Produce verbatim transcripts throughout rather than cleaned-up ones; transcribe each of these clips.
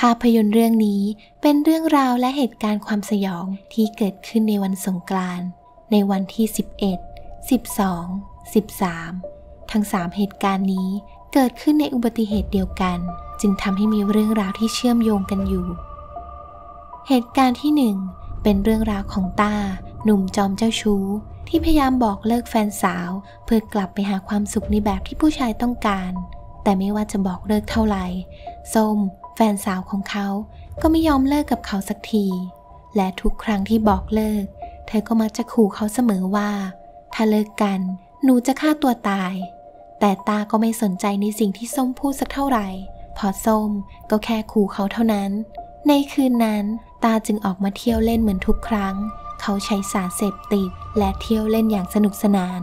ภาพยนตร์เรื่องนี้เป็นเรื่องราวและเหตุการณ์ความสยองที่เกิดขึ้นในวันสงกรานต์ในวันที่สิบเอ็ด สิบสอง สิบสามทั้งสามเหตุการณ์นี้เกิดขึ้นในอุบัติเหตุเดียวกันจึงทำให้มีเรื่องราวที่เชื่อมโยงกันอยู่เหตุการณ์ที่หนึ่งเป็นเรื่องราวของต้าหนุ่มจอมเจ้าชู้ที่พยายามบอกเลิกแฟนสาวเพื่อกลับไปหาความสุขในแบบที่ผู้ชายต้องการแต่ไม่ว่าจะบอกเลิกเท่าไหร่ส้มแฟนสาวของเขาก็ไม่ยอมเลิกกับเขาสักทีและทุกครั้งที่บอกเลิกเธอก็มักจะขู่เขาเสมอว่าถ้าเลิกกันหนูจะฆ่าตัวตายแต่ตาก็ไม่สนใจในสิ่งที่ส้มพูดสักเท่าไหร่พอส้มก็แค่ขู่เขาเท่านั้นในคืนนั้นตาจึงออกมาเที่ยวเล่นเหมือนทุกครั้งเขาใช้สารเสพติดและเที่ยวเล่นอย่างสนุกสนาน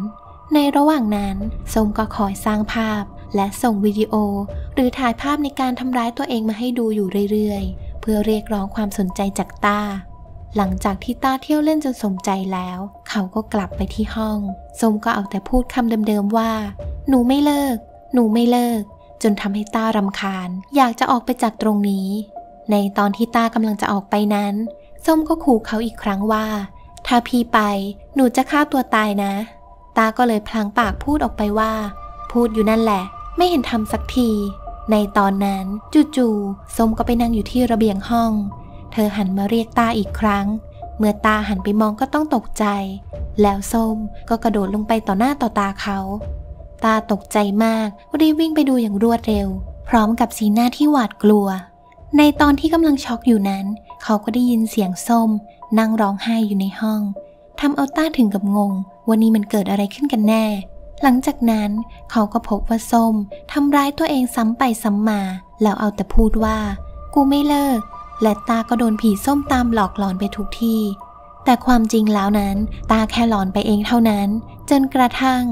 ในระหว่างนั้นส้มก็คอยสร้างภาพและส่งวิดีโอหรือถ่ายภาพในการทำร้ายตัวเองมาให้ดูอยู่เรื่อยๆเพื่อเรียกร้องความสนใจจากต้าหลังจากที่ต้าเที่ยวเล่นจนสมใจแล้วเขาก็กลับไปที่ห้องส้มก็เอาแต่พูดคำเดิมๆว่าหนูไม่เลิกหนูไม่เลิกจนทำให้ต้ารำคาญอยากจะออกไปจากตรงนี้ในตอนที่ต้ากำลังจะออกไปนั้นส้มก็ขู่เขาอีกครั้งว่าถ้าพี่ไปหนูจะฆ่าตัวตายนะตาก็เลยพลางปากพูดออกไปว่าพูดอยู่นั่นแหละไม่เห็นทำสักทีในตอนนั้นจู่ๆส้มก็ไปนั่งอยู่ที่ระเบียงห้องเธอหันมาเรียกตาอีกครั้งเมื่อตาหันไปมองก็ต้องตกใจแล้วส้มก็กระโดดลงไปต่อหน้าต่อตาเขาตาตกใจมากรีบวิ่งไปดูอย่างรวดเร็วพร้อมกับสีหน้าที่หวาดกลัวในตอนที่กำลังช็อกอยู่นั้นเขาก็ได้ยินเสียงส้มนั่งร้องไห้อยู่ในห้องทำเอาต้าถึงกับงงวันนี้มันเกิดอะไรขึ้นกันแน่หลังจากนั้นเขาก็พบว่าส้มทำร้ายตัวเองซ้ำไปซ้ำมาแล้วเอาแต่พูดว่ากูไม่เลิกและตาก็โดนผีส้มตามหลอกหลอนไปทุกที่แต่ความจริงแล้วนั้นตาแค่หลอนไปเองเท่านั้นจนกระทั่ง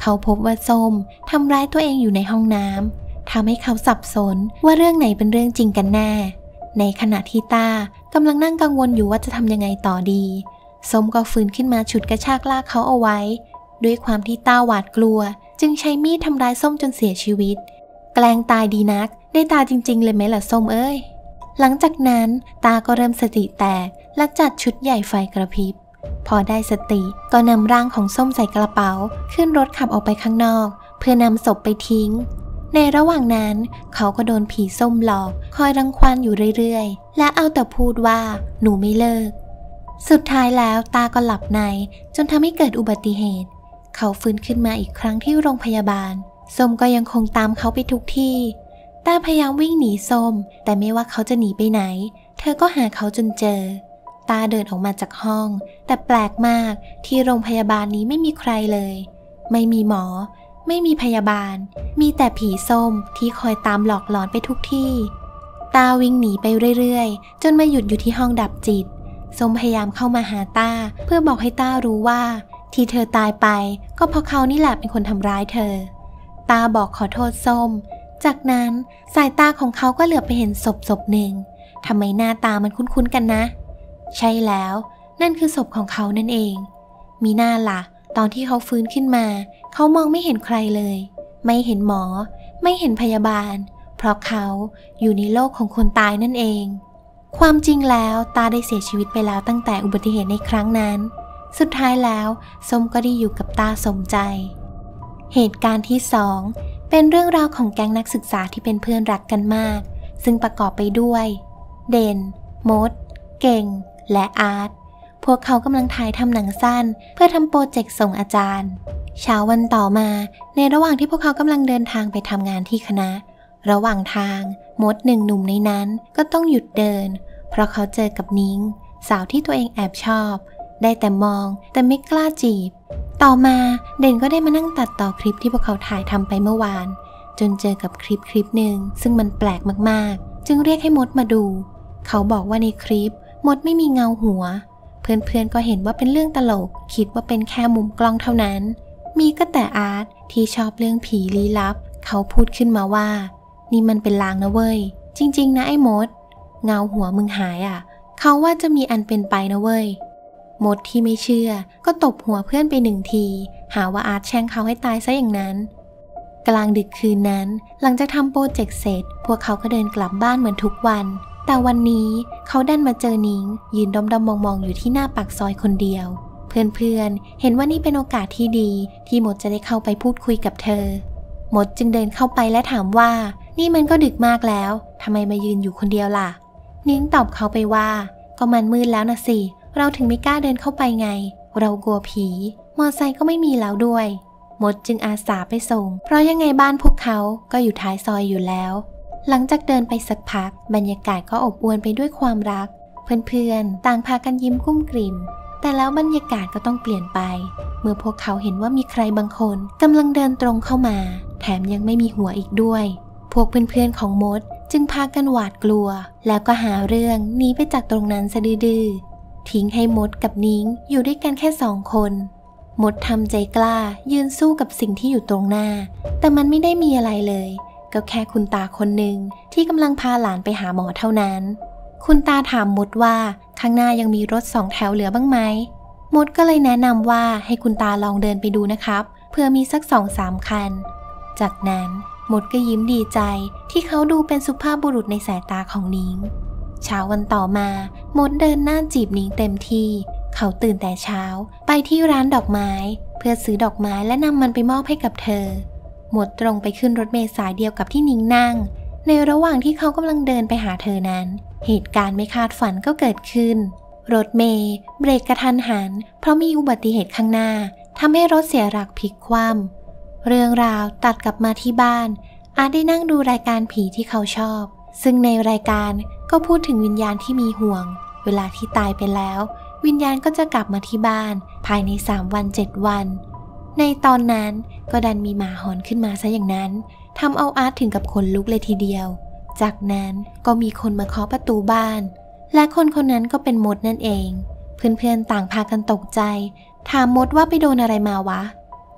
เขาพบว่าส้มทำร้ายตัวเองอยู่ในห้องน้ำทำให้เขาสับสนว่าเรื่องไหนเป็นเรื่องจริงกันแน่ในขณะที่ตากำลังนั่งกังวลอยู่ว่าจะทำยังไงต่อดีส้มก็ฟื้นขึ้นมาฉุดกระชากลากเขาเอาไว้ด้วยความที่ต้าหวาดกลัวจึงใช้มีดทำร้ายส้มจนเสียชีวิตแกล้งตายดีนักได้ตายจริงๆเลยไหมล่ะส้มเอ้ยหลังจากนั้นตาก็เริ่มสติแตกและจัดชุดใหญ่ไฟกระพริบพอได้สติก็นำร่างของส้มใส่กระเป๋าขึ้นรถขับออกไปข้างนอกเพื่อนำศพไปทิ้งในระหว่างนั้นเขาก็โดนผีส้มหลอกคอยรังควานอยู่เรื่อยๆและเอาแต่พูดว่าหนูไม่เลิกสุดท้ายแล้วตาก็หลับในจนทำให้เกิดอุบัติเหตุเขาฟื้นขึ้นมาอีกครั้งที่โรงพยาบาลส้มก็ยังคงตามเขาไปทุกที่ต้าพยายามวิ่งหนีส้มแต่ไม่ว่าเขาจะหนีไปไหนเธอก็หาเขาจนเจอตาเดินออกมาจากห้องแต่แปลกมากที่โรงพยาบาลนี้ไม่มีใครเลยไม่มีหมอไม่มีพยาบาลมีแต่ผีส้มที่คอยตามหลอกหลอนไปทุกที่ตาวิ่งหนีไปเรื่อยๆจนมาหยุดอยู่ที่ห้องดับจิตส้มพยายามเข้ามาหาตาเพื่อบอกให้ตารู้ว่าที่เธอตายไปก็เพราะเขานี่แหละเป็นคนทำร้ายเธอตาบอกขอโทษส้มจากนั้นสายตาของเขาก็เหลือบไปเห็นศพศพหนึ่งทำไมหน้าตามันคุ้นๆกันนะใช่แล้วนั่นคือศพของเขานั่นเองมีหน้าล่ะตอนที่เขาฟื้นขึ้นมาเขามองไม่เห็นใครเลยไม่เห็นหมอไม่เห็นพยาบาลเพราะเขาอยู่ในโลกของคนตายนั่นเองความจริงแล้วตาได้เสียชีวิตไปแล้วตั้งแต่อุบัติเหตุในครั้งนั้นสุดท้ายแล้วส้มก็ได้อยู่กับตาสมใจเหตุการณ์ที่สองเป็นเรื่องราวของแก๊งนักศึกษาที่เป็นเพื่อนรักกันมากซึ่งประกอบไปด้วยเด่นมดเก่งและอาร์ตพวกเขากำลังถ่ายทำหนังสั้นเพื่อทำโปรเจกต์ส่งอาจารย์เช้าวันต่อมาในระหว่างที่พวกเขากำลังเดินทางไปทำงานที่คณะระหว่างทางมดหนึ่งหนุ่มในนั้นก็ต้องหยุดเดินเพราะเขาเจอกับนิ้งสาวที่ตัวเองแอบชอบได้แต่มองแต่ไม่กล้าจีบต่อมาเด่นก็ได้มานั่งตัดต่อคลิปที่พวกเขาถ่ายทำไปเมื่อวานจนเจอกับคลิปคลิปหนึ่งซึ่งมันแปลกมากๆจึงเรียกให้มดมาดูเขาบอกว่าในคลิปมดไม่มีเงาหัวเพื่อนๆก็เห็นว่าเป็นเรื่องตลกคิดว่าเป็นแค่มุมกล้องเท่านั้นมีก็แต่อาร์ตที่ชอบเรื่องผีลี้ลับเขาพูดขึ้นมาว่านี่มันเป็นลางนะเว้ยจริงๆนะไอ้มดเงาหัวมึงหายอ่ะเขาว่าจะมีอันเป็นไปนะเว้ยมดที่ไม่เชื่อก็ตบหัวเพื่อนไปหนึ่งทีหาว่าอาร์ตแช่งเขาให้ตายซะอย่างนั้นกลางดึกคืนนั้นหลังจากทำโปรเจกต์เสร็จพวกเขาก็เดินกลับบ้านเหมือนทุกวัน แต่วันนี้เขาดันมาเจอนิงยืนด้อมๆมองๆอยู่ที่หน้าปากซอยคนเดียวเพื่อนๆเห็นว่านี่เป็นโอกาสที่ดีที่มดจะได้เข้าไปพูดคุยกับเธอมดจึงเดินเข้าไปและถามว่านี่มันก็ดึกมากแล้วทำไมมายืนอยู่คนเดียวล่ะนิงตอบเขาไปว่าก็มันมืดแล้วนะสิเราถึงไม่กล้าเดินเข้าไปไงเรากลัวผีมอไซค์ก็ไม่มีแล้วด้วยมดจึงอาสาไปส่งเพราะยังไงบ้านพวกเขาก็อยู่ท้ายซอยอยู่แล้วหลังจากเดินไปสักพักบรรยากาศก็อบอวลไปด้วยความรักเพื่อนๆต่างพากันยิ้มกุ้มกลิ่มแต่แล้วบรรยากาศก็ต้องเปลี่ยนไปเมื่อพวกเขาเห็นว่ามีใครบางคนกำลังเดินตรงเข้ามาแถมยังไม่มีหัวอีกด้วยพวกเพื่อนๆของมดจึงพากันหวาดกลัวแล้วก็หาเรื่องหนีไปจากตรงนั้นซะดื้อๆทิ้งให้มดกับนิ้งอยู่ด้วยกันแค่สองคนมดทำใจกล้ายืนสู้กับสิ่งที่อยู่ตรงหน้าแต่มันไม่ได้มีอะไรเลยก็แค่คุณตาคนหนึ่งที่กำลังพาหลานไปหาหมอเท่านั้นคุณตาถามมดว่าข้างหน้ายังมีรถสองแถวเหลือบ้างไหมมดก็เลยแนะนำว่าให้คุณตาลองเดินไปดูนะครับเพื่อมีสักสองสามคันจากนั้นมดก็ยิ้มดีใจที่เขาดูเป็นสุภาพบุรุษในสายตาของนิ้งเช้าวันต่อมามดเดินหน้าจีบนิ้งเต็มที่เขาตื่นแต่เช้าไปที่ร้านดอกไม้เพื่อซื้อดอกไม้และนำมันไปมอบให้กับเธอมดตรงไปขึ้นรถเมล์สายเดียวกับที่นิ้งนั่งในระหว่างที่เขากำลังเดินไปหาเธอนั้นเหตุการณ์ไม่คาดฝันก็เกิดขึ้นรถเมล์เบรกกระทันหันเพราะมีอุบัติเหตุข้างหน้าทำให้รถเสียหลักพลิกคว่ำเรื่องราวตัดกลับมาที่บ้านอาร์ตได้นั่งดูรายการผีที่เขาชอบซึ่งในรายการก็พูดถึงวิญญาณที่มีห่วงเวลาที่ตายไปแล้ววิญญาณก็จะกลับมาที่บ้านภายในสามวันเจ็ดวันในตอนนั้นก็ดันมีหมาหอนขึ้นมาซะอย่างนั้นทำเอาอาร์ตถึงกับขนลุกเลยทีเดียวจากนั้นก็มีคนมาเคาะประตูบ้านและคนคนนั้นก็เป็นมดนั่นเองเพื่อนๆต่างพากันตกใจถามมดว่าไปโดนอะไรมาวะ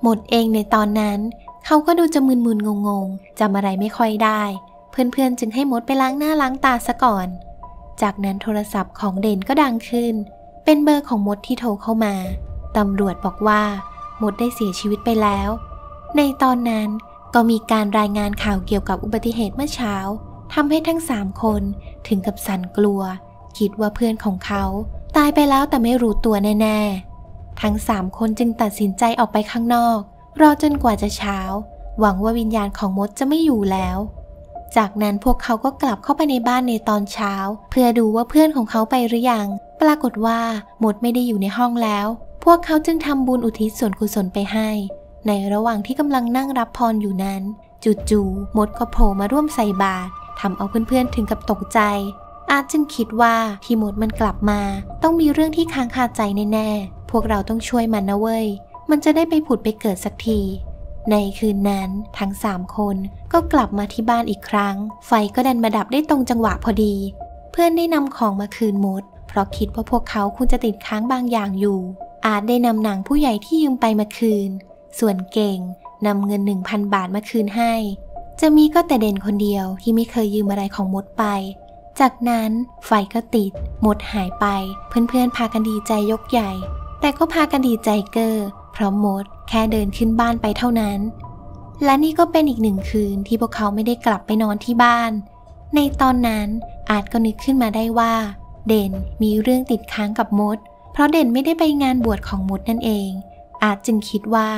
มดเองในตอนนั้นเขาก็ดูจะมึนๆงงๆจำอะไรไม่ค่อยได้เพื่อนๆจึงให้มดไปล้างหน้าล้างตาซะก่อนจากนั้นโทรศัพท์ของเด่นก็ดังขึ้นเป็นเบอร์ของมดที่โทรเข้ามาตำรวจบอกว่ามดได้เสียชีวิตไปแล้วในตอนนั้นก็มีการรายงานข่าวเกี่ยวกับอุบัติเหตุเมื่อเช้าทำให้ทั้งสามคนถึงกับสั่นกลัวคิดว่าเพื่อนของเขาตายไปแล้วแต่ไม่รู้ตัวแน่ๆทั้งสามคนจึงตัดสินใจออกไปข้างนอกรอจนกว่าจะเช้าหวังว่าวิญญาณของมดจะไม่อยู่แล้วจากนั้นพวกเขาก็กลับเข้าไปในบ้านในตอนเช้าเพื่อดูว่าเพื่อนของเขาไปหรือยังปรากฏว่ามดไม่ได้อยู่ในห้องแล้วพวกเขาจึงทำบุญอุทิศส่วนกุศลไปให้ในระหว่างที่กำลังนั่งรับพรอยู่นั้นจู่ๆมดก็โผล่มาร่วมใส่บาตรทำเอาเพื่อนๆถึงกับตกใจอาร์ตจึงคิดว่าที่มดมันกลับมาต้องมีเรื่องที่ค้างคาใจแน่ๆพวกเราต้องช่วยมันนะเว้ยมันจะได้ไปผุดไปเกิดสักทีในคืนนั้นทั้งสามคนก็กลับมาที่บ้านอีกครั้งไฟก็ดันมาดับได้ตรงจังหวะพอดีเพื่อนได้นำของมาคืนมดเพราะคิดว่าพวกเขาคงจะติดค้างบางอย่างอยู่อาร์ตได้นำหนังผู้ใหญ่ที่ยืมไปมาคืนส่วนเก่งนำเงิน หนึ่งพัน บาทมาคืนให้จะมีก็แต่เด่นคนเดียวที่ไม่เคยยืมอะไรของมดไปจากนั้นไฟก็ติดมดหายไปเพื่อนๆพากันดีใจยกใหญ่แต่ก็พากันดีใจเก้อเพราะมดแค่เดินขึ้นบ้านไปเท่านั้นและนี่ก็เป็นอีกหนึ่งคืนที่พวกเขาไม่ได้กลับไปนอนที่บ้านในตอนนั้นอาจก็นึกขึ้นมาได้ว่าเด่นมีเรื่องติดค้างกับมดเพราะเด่นไม่ได้ไปงานบวชของมดนั่นเองอาจจึงคิดว่า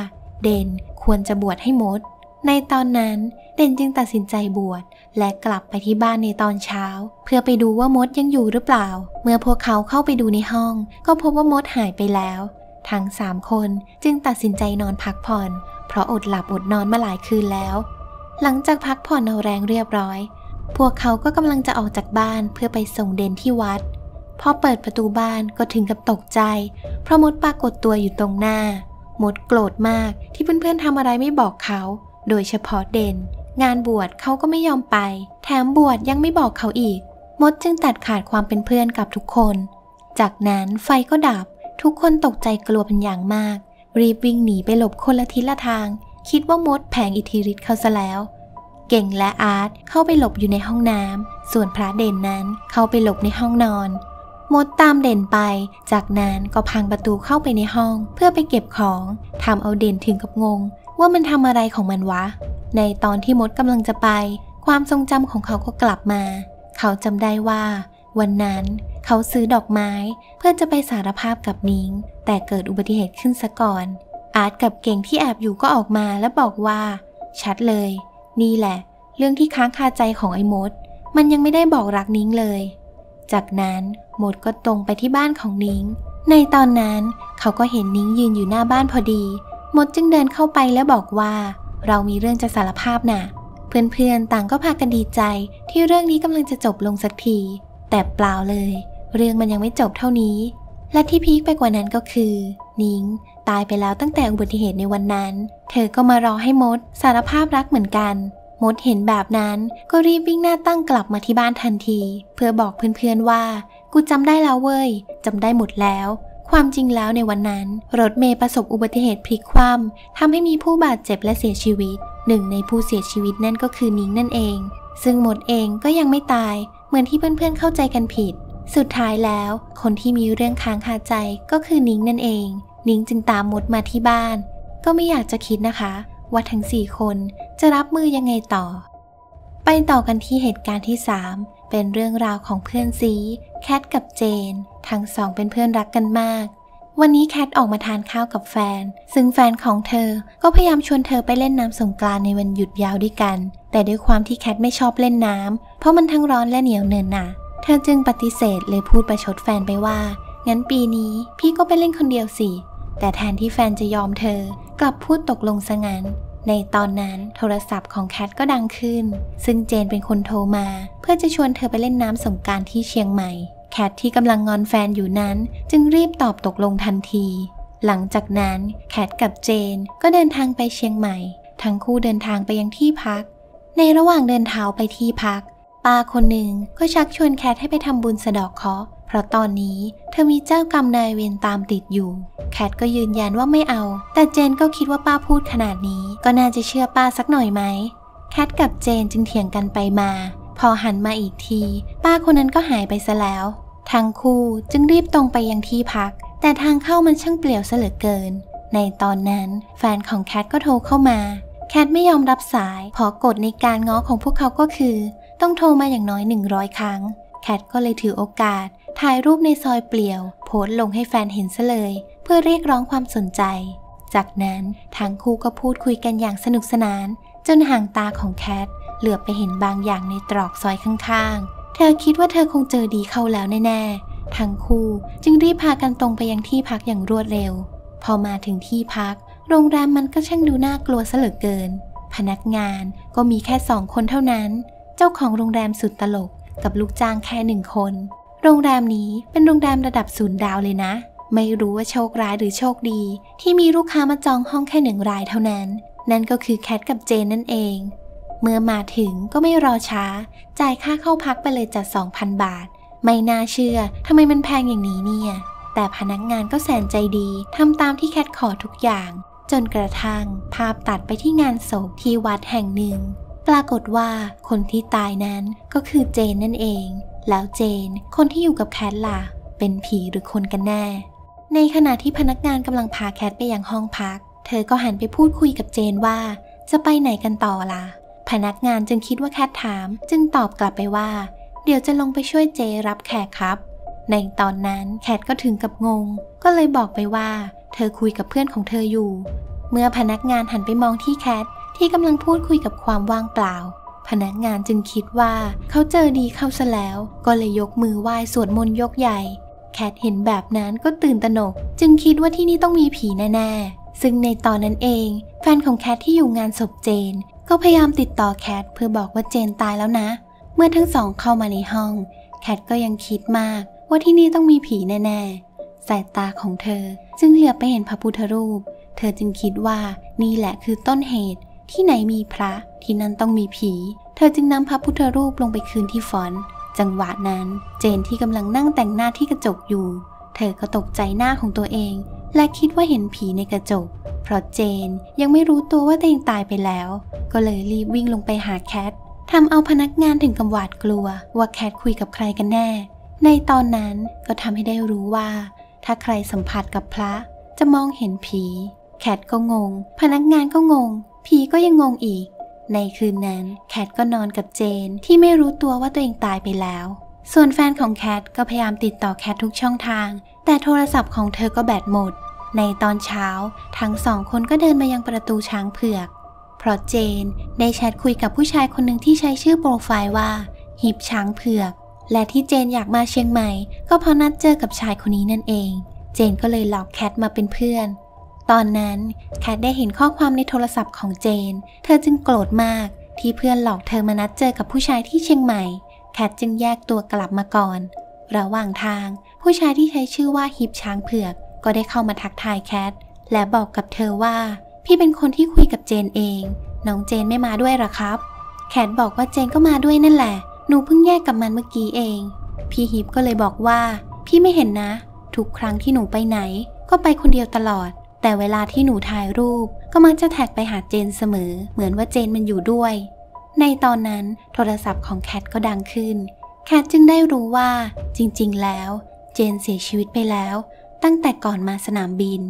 เด่นควรจะบวชให้มดในตอนนั้นเด่นจึงตัดสินใจบวชและกลับไปที่บ้านในตอนเช้าเพื่อไปดูว่ามดยังอยู่หรือเปล่าเมื่อพวกเขาเข้าไปดูในห้องก็พบว่ามดหายไปแล้วทั้งสามคนจึงตัดสินใจนอนพักผ่อนเพราะอดหลับอดนอนมาหลายคืนแล้วหลังจากพักผ่อนเอาแรงเรียบร้อยพวกเขาก็กำลังจะออกจากบ้านเพื่อไปส่งเด่นที่วัดพอเปิดประตูบ้านก็ถึงกับตกใจเพราะมดปรากฏตัวอยู่ตรงหน้ามดโกรธมากที่เพื่อนๆทำอะไรไม่บอกเขาโดยเฉพาะเด่นงานบวชเขาก็ไม่ยอมไปแถมบวชยังไม่บอกเขาอีกมดจึงตัดขาดความเป็นเพื่อนกับทุกคนจากนั้นไฟก็ดับทุกคนตกใจกลัวเป็นอย่างมากรีบวิ่งหนีไปหลบคนละทิศละทางคิดว่ามดแผงอิทธิฤทธิ์เขาซะแล้วเก่งและอาร์ตเข้าไปหลบอยู่ในห้องน้ำส่วนพระเด่นนั้นเข้าไปหลบในห้องนอนมดตามเด่นไปจากนั้นก็พังประตูเข้าไปในห้องเพื่อไปเก็บของทำเอาเด่นถึงกับงงว่ามันทำอะไรของมันวะในตอนที่มดกำลังจะไปความทรงจำของเขาก็กลับมา เขาจำได้ว่าวันนั้นเขาซื้อดอกไม้เพื่อจะไปสารภาพกับนิ้งแต่เกิดอุบัติเหตุขึ้นซะก่อนอาร์ตกับเก่งที่แอบอยู่ก็ออกมาและบอกว่าชัดเลยนี่แหละเรื่องที่ค้างคาใจของไอ้มดมันยังไม่ได้บอกรักนิ้งเลยจากนั้นมดก็ตรงไปที่บ้านของนิ้งในตอนนั้นเขาก็เห็นนิ้งยืนอยู่หน้าบ้านพอดีมดจึงเดินเข้าไปและบอกว่าเรามีเรื่องจะสารภาพนะเพื่อนๆต่างก็พากันดีใจที่เรื่องนี้กำลังจะจบลงสักทีแต่เปล่าเลยเรื่องมันยังไม่จบเท่านี้และที่พีคไปกว่านั้นก็คือนิ้งตายไปแล้วตั้งแต่อุบัติเหตุในวันนั้นเธอก็มารอให้มดสารภาพรักเหมือนกันมดเห็นแบบนั้นก็รีบวิ่งหน้าตั้งกลับมาที่บ้านทันทีเพื่อบอกเพื่อนๆว่ากูจำได้แล้วเว้ยจำได้หมดแล้วความจริงแล้วในวันนั้นรถเมล์ประสบอุบัติเหตุพลิกคว่ำทำให้มีผู้บาดเจ็บและเสียชีวิตหนึ่งในผู้เสียชีวิตนั่นก็คือนิ้งนั่นเองซึ่งมดเองก็ยังไม่ตายเหมือนที่เพื่อนๆเข้าใจกันผิดสุดท้ายแล้วคนที่มีเรื่องค้างคาใจก็คือนิ้งนั่นเองนิ้งจึงตามมดมาที่บ้านก็ไม่อยากจะคิดนะคะว่าทั้งสี่คนจะรับมือยังไงต่อไปต่อกันที่เหตุการณ์ที่สามเป็นเรื่องราวของเพื่อนซีแคทกับเจนทั้งสองเป็นเพื่อนรักกันมากวันนี้แคทออกมาทานข้าวกับแฟนซึ่งแฟนของเธอก็พยายามชวนเธอไปเล่นน้ำสงกรานต์ในวันหยุดยาวด้วยกันแต่ด้วยความที่แคทไม่ชอบเล่นน้ำเพราะมันทั้งร้อนและเหนียวเนินหนะเธอจึงปฏิเสธเลยพูดประชดแฟนไปว่างั้นปีนี้พี่ก็ไปเล่นคนเดียวสิแต่แทนที่แฟนจะยอมเธอกลับพูดตกลงซะงั้นในตอนนั้นโทรศัพท์ของแคทก็ดังขึ้นซึ่งเจนเป็นคนโทรมาเพื่อจะชวนเธอไปเล่นน้ำสงกรานต์ที่เชียงใหม่แคทที่กำลังงอนแฟนอยู่นั้นจึงรีบตอบตกลงทันทีหลังจากนั้นแคทกับเจนก็เดินทางไปเชียงใหม่ทั้งคู่เดินทางไปยังที่พักในระหว่างเดินเท้าไปที่พักป้าคนหนึ่งก็ชักชวนแคทให้ไปทำบุญสะเดาะเคราะห์เพราะตอนนี้เธอมีเจ้ากรรมนายเวรตามติดอยู่แคทก็ยืนยันว่าไม่เอาแต่เจนก็คิดว่าป้าพูดขนาดนี้ก็น่าจะเชื่อป้าสักหน่อยไหมแคทกับเจนจึงเถียงกันไปมาพอหันมาอีกทีป้าคนนั้นก็หายไปซะแล้วทั้งคู่จึงรีบตรงไปยังที่พักแต่ทางเข้ามันช่างเปลี่ยวซะเหลือเกินในตอนนั้นแฟนของแคทก็โทรเข้ามาแคทไม่ยอมรับสายเพราะกฎในการง้อของพวกเขาก็คือต้องโทรมาอย่างน้อยหนึ่งร้อยครั้งแคทก็เลยถือโอกาสถ่ายรูปในซอยเปลี่ยวโพสต์ลงให้แฟนเห็นซะเลยเพื่อเรียกร้องความสนใจจากนั้นทั้งคู่ก็พูดคุยกันอย่างสนุกสนานจนห่างตาของแคทเหลือบไปเห็นบางอย่างในตรอกซอยข้างๆเธอคิดว่าเธอคงเจอดีเข้าแล้วแน่ๆทั้งคู่จึงรีบพากันตรงไปยังที่พักอย่างรวดเร็วพอมาถึงที่พักโรงแรมมันก็ช่างดูน่ากลัวซะเหลือเกินพนักงานก็มีแค่สองคนเท่านั้นเจ้าของโรงแรมสุดตลกกับลูกจ้างแค่หนึ่งคนโรงแรมนี้เป็นโรงแรมระดับศูนย์ดาวเลยนะไม่รู้ว่าโชคร้ายหรือโชคดีที่มีลูกค้ามาจองห้องแค่หนึ่งรายเท่านั้นนั่นก็คือแคทกับเจนนั่นเองเมื่อมาถึงก็ไม่รอช้าจ่ายค่าเข้าพักไปเลยจัด สองพัน บาทไม่น่าเชื่อทำไมมันแพงอย่างนี้เนี่ยแต่พนักงานก็แสนใจดีทำตามที่แคทขอทุกอย่างจนกระทั่งภาพตัดไปที่งานศพที่วัดแห่งหนึ่งปรากฏว่าคนที่ตายนั้นก็คือเจนนั่นเองแล้วเจนคนที่อยู่กับแคทล่ะเป็นผีหรือคนกันแน่ในขณะที่พนักงานกำลังพาแคทไปยังห้องพักเธอก็หันไปพูดคุยกับเจนว่าจะไปไหนกันต่อล่ะพนักงานจึงคิดว่าแคทถามจึงตอบกลับไปว่าเดี๋ยวจะลงไปช่วยเจรับแขกครับในตอนนั้นแคทก็ถึงกับงงก็เลยบอกไปว่าเธอคุยกับเพื่อนของเธออยู่เมื่อพนักงานหันไปมองที่แคทที่กำลังพูดคุยกับความว่างเปล่าพนักงานจึงคิดว่าเขาเจอดีเข้าซะแล้วก็เลยยกมือไหว้สวดมนต์ยกใหญ่แคทเห็นแบบนั้นก็ตื่นตระหนกจึงคิดว่าที่นี่ต้องมีผีแน่ๆซึ่งในตอนนั้นเองแฟนของแคทที่อยู่งานศพเจนก็พยายามติดต่อแคทเพื่อบอกว่าเจนตายแล้วนะเมื่อทั้งสองเข้ามาในห้องแคทก็ยังคิดมากว่าที่นี่ต้องมีผีแน่ๆสายตาของเธอจึงเหลือบไปเห็นพระพุทธรูปเธอจึงคิดว่านี่แหละคือต้นเหตุที่ไหนมีพระที่นั่นต้องมีผีเธอจึงนำพระพุทธรูปลงไปคืนที่ฟอนต์จังหวะนั้นเจนที่กำลังนั่งแต่งหน้าที่กระจกอยู่เธอก็ตกใจหน้าของตัวเองและคิดว่าเห็นผีในกระจกเพราะเจนยังไม่รู้ตัวว่าตัวเองตายไปแล้วก็เลยรีบวิ่งลงไปหาแคททำเอาพนักงานถึงกับหวาดกลัวว่าแคทคุยกับใครกันแน่ในตอนนั้นก็ทำให้ได้รู้ว่าถ้าใครสัมผัสกับพระจะมองเห็นผีแคทก็งงพนักงานก็งงผีก็ยังงงอีก ในคืนนั้นแคทก็นอนกับเจนที่ไม่รู้ตัวว่าตัวเองตายไปแล้วส่วนแฟนของแคทก็พยายามติดต่อแคททุกช่องทางแต่โทรศัพท์ของเธอก็แบตหมดในตอนเช้าทั้งสองคนก็เดินมายังประตูช้างเผือกเพราะเจนได้แชทคุยกับผู้ชายคนหนึ่งที่ใช้ชื่อโปรไฟล์ว่าหิบช้างเผือกและที่เจนอยากมาเชียงใหม่ก็เพราะนัดเจอกับชายคนนี้นั่นเองเจนก็เลยหลอกแคทมาเป็นเพื่อนตอนนั้นแคทได้เห็นข้อความในโทรศัพท์ของเจนเธอจึงโกรธมากที่เพื่อนหลอกเธอมานัดเจอกับผู้ชายที่เชียงใหม่แคทจึงแยกตัวกลับมาก่อนระหว่างทางผู้ชายที่ใช้ชื่อว่าหิบช้างเผือกก็ได้เข้ามาทักทายแคทและบอกกับเธอว่าพี่เป็นคนที่คุยกับเจนเองน้องเจนไม่มาด้วยหรอครับแคทบอกว่าเจนก็มาด้วยนั่นแหละหนูเพิ่งแยกกับมันเมื่อกี้เองพี่ฮิปก็เลยบอกว่าพี่ไม่เห็นนะทุกครั้งที่หนูไปไหนก็ไปคนเดียวตลอดแต่เวลาที่หนูถ่ายรูปก็มักจะแท็กไปหาเจนเสมอเหมือนว่าเจนมันอยู่ด้วยในตอนนั้นโทรศัพท์ของแคทก็ดังขึ้นแคทจึงได้รู้ว่าจริงๆแล้วเจนเสียชีวิตไปแล้วตั้งแต่ก่อนมาสนามบิน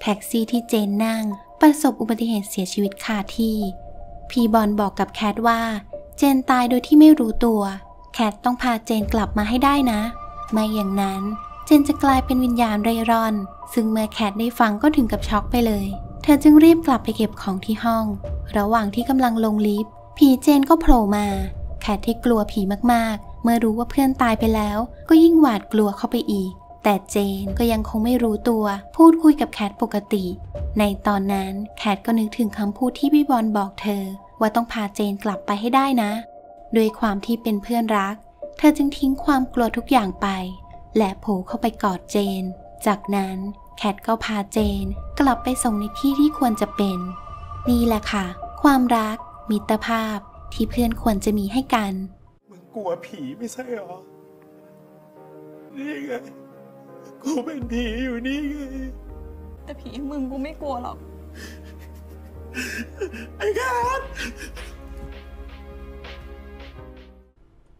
แท็กซี่ที่เจนนั่งประสบอุบัติเหตุเสียชีวิตคาที่พีบอลบอกกับแคทว่าเจนตายโดยที่ไม่รู้ตัวแคทต้องพาเจนกลับมาให้ได้นะไม่อย่างนั้นเจนจะกลายเป็นวิญญาณเร่ร่อนซึ่งเมื่อแคทได้ฟังก็ถึงกับช็อกไปเลยเธอจึงรีบกลับไปเก็บของที่ห้องระหว่างที่กำลังลงลิฟต์ผีเจนก็โผล่มาแคทที่กลัวผีมากๆเมื่อรู้ว่าเพื่อนตายไปแล้วก็ยิ่งหวาดกลัวเข้าไปอีกแต่เจนก็ยังคงไม่รู้ตัวพูดคุยกับแคทปกติในตอนนั้นแคทก็นึกถึงคำพูดที่พี่บอลบอกเธอว่าต้องพาเจนกลับไปให้ได้นะด้วยความที่เป็นเพื่อนรักเธอจึงทิ้งความกลัวทุกอย่างไปและโผล่เข้าไปกอดเจนจากนั้นแคทก็พาเจนกลับไปส่งในที่ที่ควรจะเป็นนี่แหละค่ะความรักมิตรภาพที่เพื่อนควรจะมีให้กันมึงกลัวผีไม่ใช่หรอนี่ไงกูเป็นผีอยู่นี่ไงแต่ผีมึงกูไม่กลัวหรอกไอ้ครับ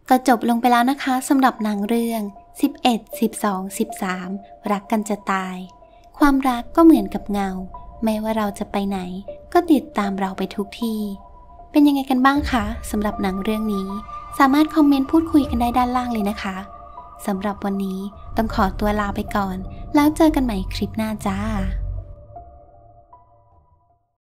ก็จบลงไปแล้วนะคะสำหรับหนังเรื่องสิบเอ็ด สิบสอง สิบสามรักกันจะตายความรักก็เหมือนกับเงาแม้ว่าเราจะไปไหนก็ติดตามเราไปทุกที่เป็นยังไงกันบ้างคะสำหรับหนังเรื่องนี้สามารถคอมเมนต์พูดคุยกันได้ด้านล่างเลยนะคะสำหรับวันนี้ต้องขอตัวลาไปก่อนแล้วเจอกันใหม่คลิปหน้าจ้า